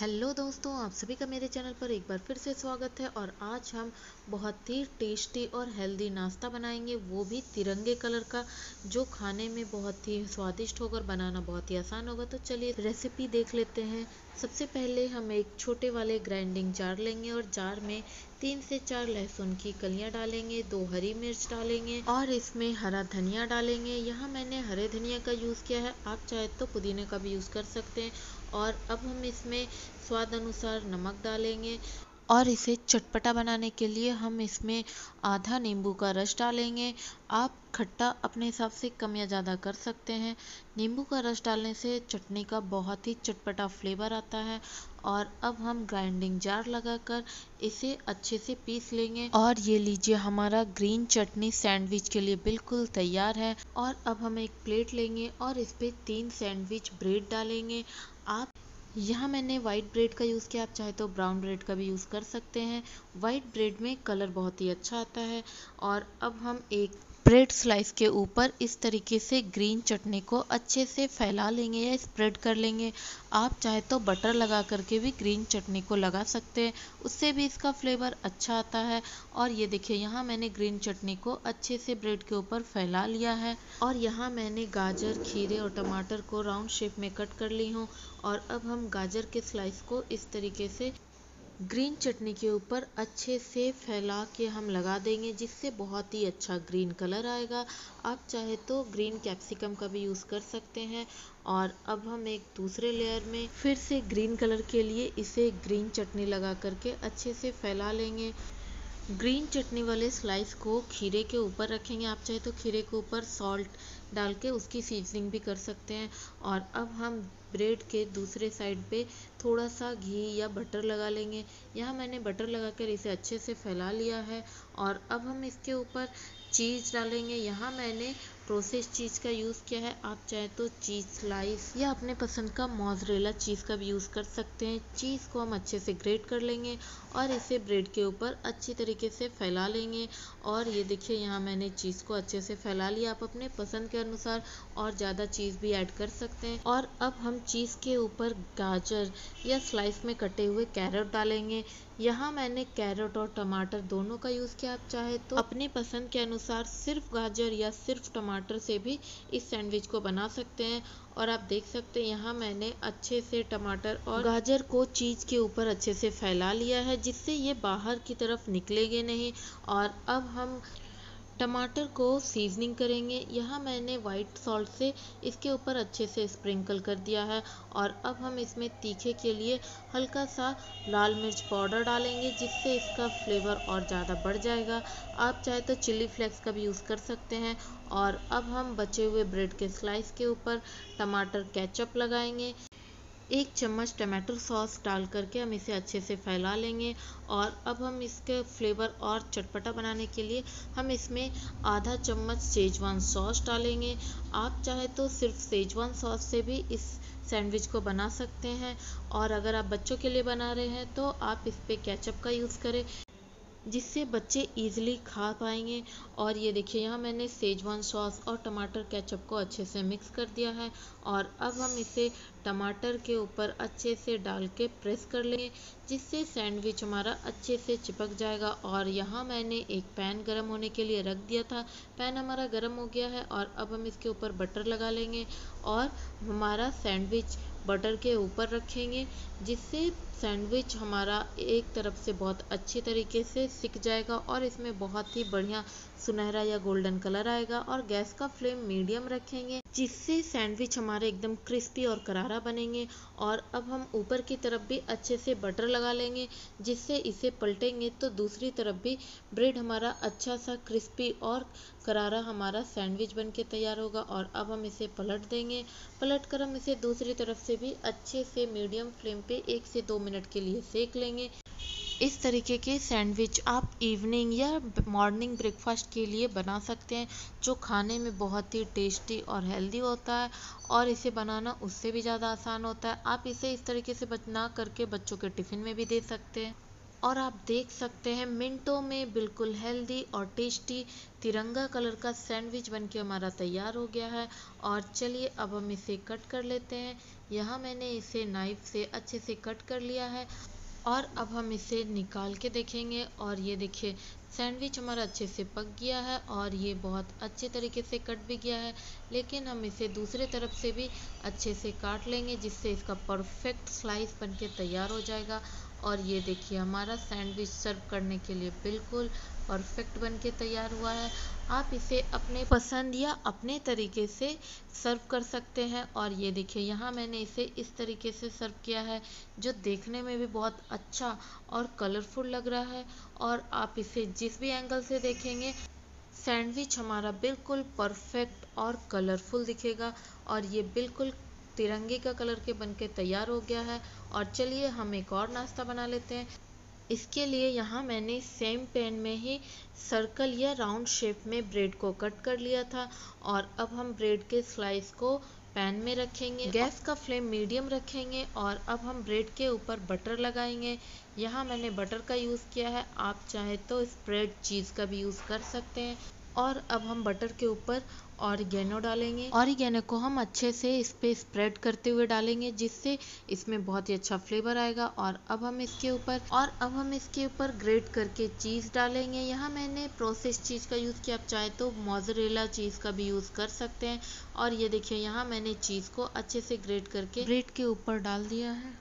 Hello दोस्तों, आप सभी का मेरे चैनल पर एक बार फिर से स्वागत है। और आज हम बहुत ही टेस्टी और हेल्दी नाश्ता बनाएंगे, वो भी तिरंगे कलर का, जो खाने में बहुत ही स्वादिष्ट होगा और बनाना बहुत ही आसान होगा। तो चलिए रेसिपी देख लेते हैं। सबसे पहले हम एक छोटे वाले ग्राइंडिंग जार लेंगे और जार में 3 से 4 लहसुन की कलियां डालेंगे, 2 हरी मिर्च डालेंगे और इसमें हरा धनिया डालेंगे। यहाँ मैंने हरे धनिया का यूज़ किया है, आप चाहे तो पुदीने का भी यूज़ कर सकते हैं। और अब हम इसमें स्वाद अनुसार नमक डालेंगे और इसे चटपटा बनाने के लिए हम इसमें आधा नींबू का रस डालेंगे। आप खट्टा अपने हिसाब से कम या ज़्यादा कर सकते हैं। नींबू का रस डालने से चटनी का बहुत ही चटपटा फ्लेवर आता है। और अब हम ग्राइंडिंग जार लगाकर इसे अच्छे से पीस लेंगे। और ये लीजिए, हमारा ग्रीन चटनी सैंडविच के लिए बिल्कुल तैयार है। और अब हम एक प्लेट लेंगे और इस पर 3 सैंडविच ब्रेड डालेंगे। आप यहाँ मैंने वाइट ब्रेड का यूज़ किया, आप चाहे तो ब्राउन ब्रेड का भी यूज़ कर सकते हैं। वाइट ब्रेड में कलर बहुत ही अच्छा आता है। और अब हम एक ब्रेड स्लाइस के ऊपर इस तरीके से ग्रीन चटनी को अच्छे से फैला लेंगे या स्प्रेड कर लेंगे। आप चाहे तो बटर लगा करके भी ग्रीन चटनी को लगा सकते हैं, उससे भी इसका फ्लेवर अच्छा आता है। और ये देखिए, यहाँ मैंने ग्रीन चटनी को अच्छे से ब्रेड के ऊपर फैला लिया है। और यहाँ मैंने गाजर, खीरे और टमाटर को राउंड शेप में कट कर ली हूँ। और अब हम गाजर के स्लाइस को इस तरीके से ग्रीन चटनी के ऊपर अच्छे से फैला के हम लगा देंगे, जिससे बहुत ही अच्छा ग्रीन कलर आएगा। आप चाहे तो ग्रीन कैप्सिकम का भी यूज़ कर सकते हैं। और अब हम एक दूसरे लेयर में फिर से ग्रीन कलर के लिए इसे ग्रीन चटनी लगा करके अच्छे से फैला लेंगे। ग्रीन चटनी वाले स्लाइस को खीरे के ऊपर रखेंगे। आप चाहे तो खीरे के ऊपर सॉल्ट डाल के उसकी सीजनिंग भी कर सकते हैं। और अब हम ब्रेड के दूसरे साइड पे थोड़ा सा घी या बटर लगा लेंगे। यहाँ मैंने बटर लगा कर इसे अच्छे से फैला लिया है। और अब हम इसके ऊपर चीज़ डालेंगे। यहाँ मैंने प्रोसेस चीज़ का यूज़ किया है, आप चाहे तो चीज़ स्लाइस या अपने पसंद का मोज़रेला चीज़ का भी यूज़ कर सकते हैं। चीज़ को हम अच्छे से ग्रेट कर लेंगे और इसे ब्रेड के ऊपर अच्छी तरीके से फैला लेंगे। और ये देखिए, यहाँ मैंने चीज़ को अच्छे से फैला लिया। आप अपने पसंद के अनुसार और ज़्यादा चीज़ भी ऐड कर सकते हैं। और अब हम चीज़ के ऊपर गाजर या स्लाइस में कटे हुए कैरेट डालेंगे। यहाँ मैंने कैरेट और टमाटर दोनों का यूज़ किया, आप चाहे तो अपनी पसंद के अनुसार सिर्फ गाजर या सिर्फ टमाटर से भी इस सैंडविच को बना सकते हैं। और आप देख सकते हैं, यहाँ मैंने अच्छे से टमाटर और गाजर को चीज़ के ऊपर अच्छे से फैला लिया है, जिससे ये बाहर की तरफ निकलेंगे नहीं। और अब हम टमाटर को सीजनिंग करेंगे। यहाँ मैंने वाइट सॉल्ट से इसके ऊपर अच्छे से स्प्रिंकल कर दिया है। और अब हम इसमें तीखे के लिए हल्का सा लाल मिर्च पाउडर डालेंगे, जिससे इसका फ्लेवर और ज़्यादा बढ़ जाएगा। आप चाहे तो चिली फ्लेक्स का भी यूज़ कर सकते हैं। और अब हम बचे हुए ब्रेड के स्लाइस के ऊपर टमाटर केचप लगाएंगे। 1 चम्मच टमाटो सॉस डाल करके हम इसे अच्छे से फैला लेंगे। और अब हम इसके फ्लेवर और चटपटा बनाने के लिए हम इसमें आधा चम्मच सेजवान सॉस डालेंगे। आप चाहे तो सिर्फ सेजवान सॉस से भी इस सैंडविच को बना सकते हैं। और अगर आप बच्चों के लिए बना रहे हैं तो आप इस पे केचप का यूज़ करें, जिससे बच्चे इजीली खा पाएंगे। और ये देखिए, यहाँ मैंने सेजवान सॉस और टमाटर केचप को अच्छे से मिक्स कर दिया है। और अब हम इसे टमाटर के ऊपर अच्छे से डाल के प्रेस कर लेंगे, जिससे सैंडविच हमारा अच्छे से चिपक जाएगा। और यहाँ मैंने एक पैन गरम होने के लिए रख दिया था, पैन हमारा गरम हो गया है। और अब हम इसके ऊपर बटर लगा लेंगे और हमारा सैंडविच बटर के ऊपर रखेंगे, जिससे सैंडविच हमारा एक तरफ से बहुत अच्छी तरीके से सिक जाएगा और इसमें बहुत ही बढ़िया सुनहरा या गोल्डन कलर आएगा। और गैस का फ्लेम मीडियम रखेंगे, जिससे सैंडविच हमारे एकदम क्रिस्पी और करारा बनेंगे। और अब हम ऊपर की तरफ भी अच्छे से बटर लगा लेंगे, जिससे इसे पलटेंगे तो दूसरी तरफ भी ब्रेड हमारा अच्छा सा क्रिस्पी और करारा हमारा सैंडविच बनके तैयार होगा। और अब हम इसे पलट देंगे। पलट कर हम इसे दूसरी तरफ से भी अच्छे से मीडियम फ्लेम पे 1 से 2 मिनट के लिए सेक लेंगे। इस तरीके के सैंडविच आप इवनिंग या मॉर्निंग ब्रेकफास्ट के लिए बना सकते हैं, जो खाने में बहुत ही टेस्टी और हेल्दी होता है। और इसे बनाना उससे भी ज़्यादा आसान होता है। आप इसे इस तरीके से बना करके बच्चों के टिफ़िन में भी दे सकते हैं। और आप देख सकते हैं, मिनटों में बिल्कुल हेल्दी और टेस्टी तिरंगा कलर का सैंडविच बनके हमारा तैयार हो गया है। और चलिए अब हम इसे कट कर लेते हैं। यहाँ मैंने इसे नाइफ से अच्छे से कट कर लिया है और अब हम इसे निकाल के देखेंगे। और ये देखिए सैंडविच हमारा अच्छे से पक गया है और ये बहुत अच्छे तरीके से कट भी गया है, लेकिन हम इसे दूसरे तरफ से भी अच्छे से काट लेंगे जिससे इसका परफेक्ट स्लाइस बनके तैयार हो जाएगा। और ये देखिए हमारा सैंडविच सर्व करने के लिए बिल्कुल परफेक्ट बनके तैयार हुआ है। आप इसे अपने पसंद या अपने तरीके से सर्व कर सकते हैं। और ये देखिए यहाँ मैंने इसे इस तरीके से सर्व किया है जो देखने में भी बहुत अच्छा और कलरफुल लग रहा है। और आप इसे जिस भी एंगल से देखेंगे सैंडविच हमारा बिल्कुल परफेक्ट और कलरफुल दिखेगा। और ये बिल्कुल तिरंगे का कलर के बनके तैयार हो गया है। और चलिए हम एक और नाश्ता बना लेते हैं। इसके लिए यहाँ मैंने सेम पैन में ही सर्कल या राउंड शेप में ब्रेड को कट कर लिया था और अब हम ब्रेड के स्लाइस को पैन में रखेंगे। गैस का फ्लेम मीडियम रखेंगे और अब हम ब्रेड के ऊपर बटर लगाएंगे। यहाँ मैंने बटर का यूज़ किया है, आप चाहे तो स्प्रेड चीज़ का भी यूज़ कर सकते हैं। और अब हम बटर के ऊपर ऑरिगेनो डालेंगे। ऑरिगेनो को हम अच्छे से इस पर स्प्रेड करते हुए डालेंगे जिससे इसमें बहुत ही अच्छा फ्लेवर आएगा। और अब हम इसके ऊपर ग्रेट करके चीज़ डालेंगे। यहाँ मैंने प्रोसेस चीज़ का यूज़ किया, आप चाहे तो मोज़रेला चीज़ का भी यूज़ कर सकते हैं। और ये देखिए यहाँ मैंने चीज़ को अच्छे से ग्रेट करके ब्रेड के ऊपर डाल दिया है।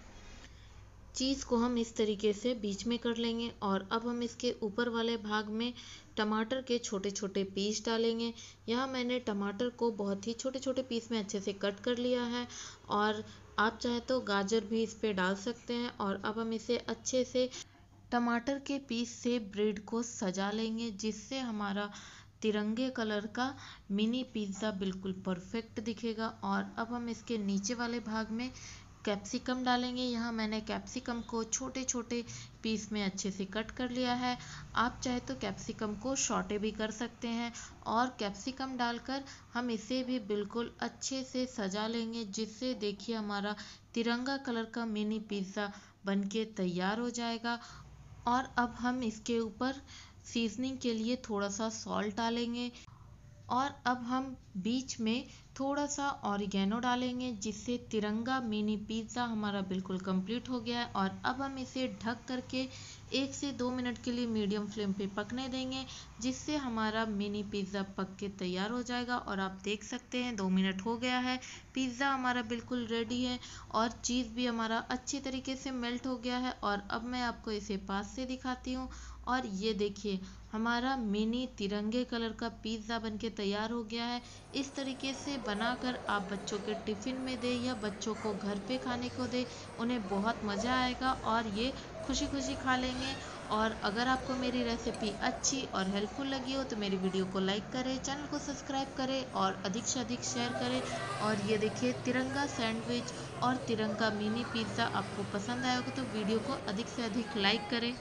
चीज़ को हम इस तरीके से बीच में कर लेंगे। और अब हम इसके ऊपर वाले भाग में टमाटर के छोटे छोटे पीस डालेंगे। यहाँ मैंने टमाटर को बहुत ही छोटे छोटे पीस में अच्छे से कट कर लिया है और आप चाहे तो गाजर भी इस पे डाल सकते हैं। और अब हम इसे अच्छे से टमाटर के पीस से ब्रेड को सजा लेंगे जिससे हमारा तिरंगे कलर का मिनी पिज़्ज़ा बिल्कुल परफेक्ट दिखेगा। और अब हम इसके नीचे वाले भाग में कैप्सिकम डालेंगे। यहाँ मैंने कैप्सिकम को छोटे छोटे पीस में अच्छे से कट कर लिया है, आप चाहे तो कैप्सिकम को शॉर्टे भी कर सकते हैं। और कैप्सिकम डालकर हम इसे भी बिल्कुल अच्छे से सजा लेंगे जिससे देखिए हमारा तिरंगा कलर का मिनी पिज़्ज़ा बनके तैयार हो जाएगा। और अब हम इसके ऊपर सीजनिंग के लिए थोड़ा सा सॉल्ट डालेंगे और अब हम बीच में थोड़ा सा ऑरिगेनो डालेंगे जिससे तिरंगा मिनी पिज़्ज़ा हमारा बिल्कुल कंप्लीट हो गया है। और अब हम इसे ढक करके 1 से 2 मिनट के लिए मीडियम फ्लेम पे पकने देंगे जिससे हमारा मिनी पिज़्ज़ा पक के तैयार हो जाएगा। और आप देख सकते हैं 2 मिनट हो गया है, पिज़्ज़ा हमारा बिल्कुल रेडी है और चीज़ भी हमारा अच्छी तरीके से मेल्ट हो गया है। और अब मैं आपको इसे पास से दिखाती हूँ। और ये देखिए हमारा मिनी तिरंगे कलर का पिज़्ज़ा बनके तैयार हो गया है। इस तरीके से बनाकर आप बच्चों के टिफ़िन में दें या बच्चों को घर पे खाने को दें, उन्हें बहुत मज़ा आएगा और ये खुशी खुशी खा लेंगे। और अगर आपको मेरी रेसिपी अच्छी और हेल्पफुल लगी हो तो मेरी वीडियो को लाइक करें, चैनल को सब्सक्राइब करें और अधिक से अधिक शेयर करें। और ये देखिए तिरंगा सैंडविच और तिरंगा मिनी पिज़्ज़ा आपको पसंद आया हो तो वीडियो को अधिक से अधिक लाइक करें।